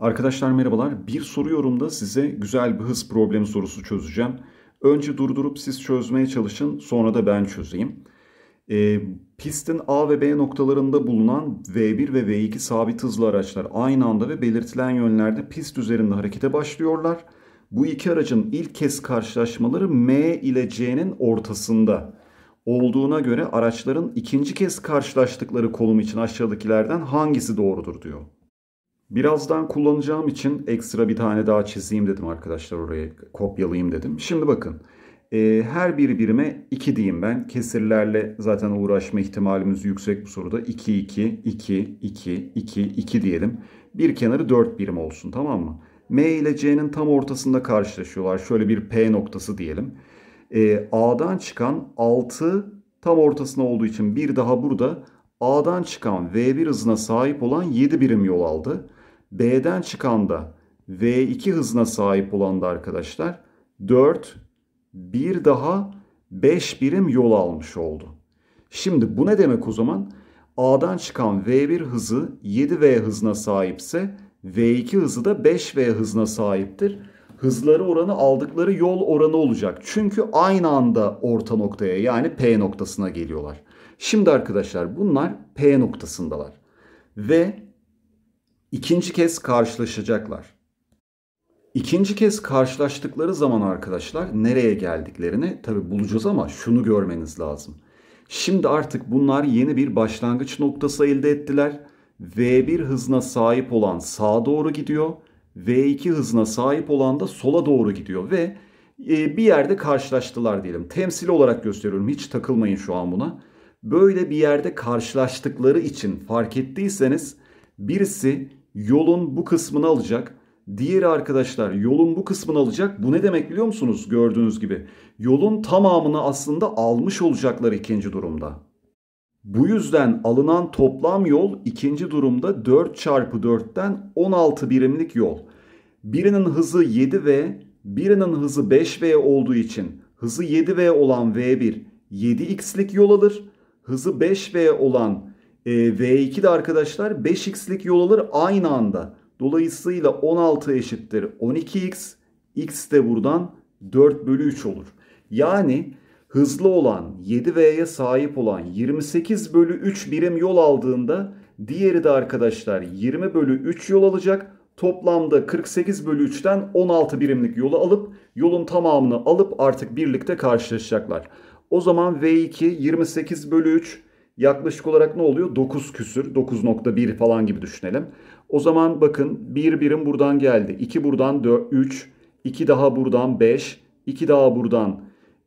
Arkadaşlar merhabalar. Bir soru yorumda size güzel bir hız problemi sorusu çözeceğim. Önce durdurup siz çözmeye çalışın, sonra da ben çözeyim. Pistin A ve B noktalarında bulunan V1 ve V2 sabit hızlı araçlar aynı anda ve belirtilen yönlerde pist üzerinde harekete başlıyorlar. Bu iki aracın ilk kez karşılaşmaları M ile C'nin ortasında olduğuna göre araçların ikinci kez karşılaştıkları konum için aşağıdakilerden hangisi doğrudur diyor. Birazdan kullanacağım için ekstra bir tane daha çizeyim dedim arkadaşlar, oraya kopyalayayım dedim. Şimdi bakın, her bir birime 2 diyeyim ben. Kesirlerle zaten uğraşma ihtimalimiz yüksek bu soruda. 2, 2, 2, 2, 2, 2 diyelim. Bir kenarı 4 birim olsun, tamam mı? M ile C'nin tam ortasında karşılaşıyorlar. Şöyle bir P noktası diyelim. A'dan çıkan 6 tam ortasına olduğu için bir daha burada. A'dan çıkan V1 hızına sahip olan 7 birim yol aldı. B'den çıkan da V2 hızına sahip olan da arkadaşlar 4, bir daha 5 birim yol almış oldu. Şimdi bu ne demek o zaman? A'dan çıkan V1 hızı 7V hızına sahipse V2 hızı da 5V hızına sahiptir. Hızları oranı aldıkları yol oranı olacak. Çünkü aynı anda orta noktaya, yani P noktasına geliyorlar. Şimdi arkadaşlar bunlar P noktasındalar ve ikinci kez karşılaşacaklar. İkinci kez karşılaştıkları zaman arkadaşlar nereye geldiklerini tabi bulacağız ama şunu görmeniz lazım. Şimdi artık bunlar yeni bir başlangıç noktası elde ettiler. V1 hızına sahip olan sağa doğru gidiyor. V2 hızına sahip olan da sola doğru gidiyor ve bir yerde karşılaştılar diyelim. Temsili olarak gösteriyorum, hiç takılmayın şu an buna. Böyle bir yerde karşılaştıkları için fark ettiyseniz birisi yolun bu kısmını alacak. Diğeri arkadaşlar yolun bu kısmını alacak. Bu ne demek biliyor musunuz? Gördüğünüz gibi yolun tamamını aslında almış olacaklar ikinci durumda. Bu yüzden alınan toplam yol ikinci durumda 4 çarpı 4'ten 16 birimlik yol. Birinin hızı 7V, birinin hızı 5V olduğu için hızı 7V olan V1 7x'lik yol alır. Hızı 5V olan V2 de arkadaşlar 5x'lik yol alır aynı anda. Dolayısıyla 16 eşittir 12x. X de buradan 4/3 olur. Yani hızlı olan 7V'ye sahip olan 28/3 birim yol aldığında diğeri de arkadaşlar 20/3 yol alacak. Toplamda 48/3'ten 16 birimlik yolu alıp yolun tamamını alıp artık birlikte karşılaşacaklar. O zaman V2 28/3 yaklaşık olarak ne oluyor? 9 küsür, 9.1 falan gibi düşünelim. O zaman bakın 1 birim buradan geldi. 2 buradan 4, 3, 2 daha buradan 5, 2 daha buradan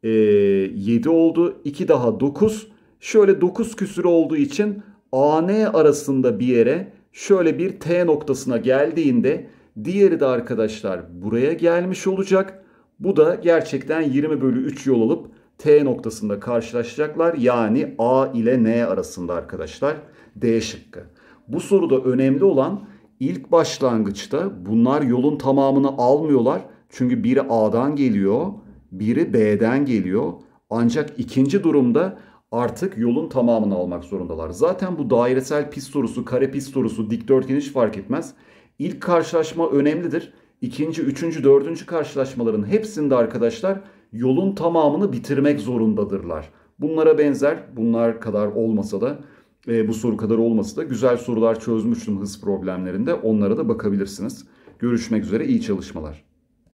7 oldu. 2 daha 9. Şöyle 9 küsür olduğu için AN arasında bir yere, şöyle bir T noktasına geldiğinde diğeri de arkadaşlar buraya gelmiş olacak. Bu da gerçekten 20/3 yol alıp T noktasında karşılaşacaklar. Yani A ile N arasında arkadaşlar. D şıkkı. Bu soruda önemli olan ilk başlangıçta bunlar yolun tamamını almıyorlar. Çünkü biri A'dan geliyor, biri B'den geliyor. Ancak ikinci durumda artık yolun tamamını almak zorundalar. Zaten bu dairesel pist sorusu, kare pist sorusu, dikdörtgen hiç fark etmez. İlk karşılaşma önemlidir. İkinci, üçüncü, dördüncü karşılaşmaların hepsinde arkadaşlar yolun tamamını bitirmek zorundadırlar. Bunlara benzer, bunlar kadar olmasa da, bu soru kadar olmasa da güzel sorular çözmüştüm hız problemlerinde. Onlara da bakabilirsiniz. Görüşmek üzere, iyi çalışmalar.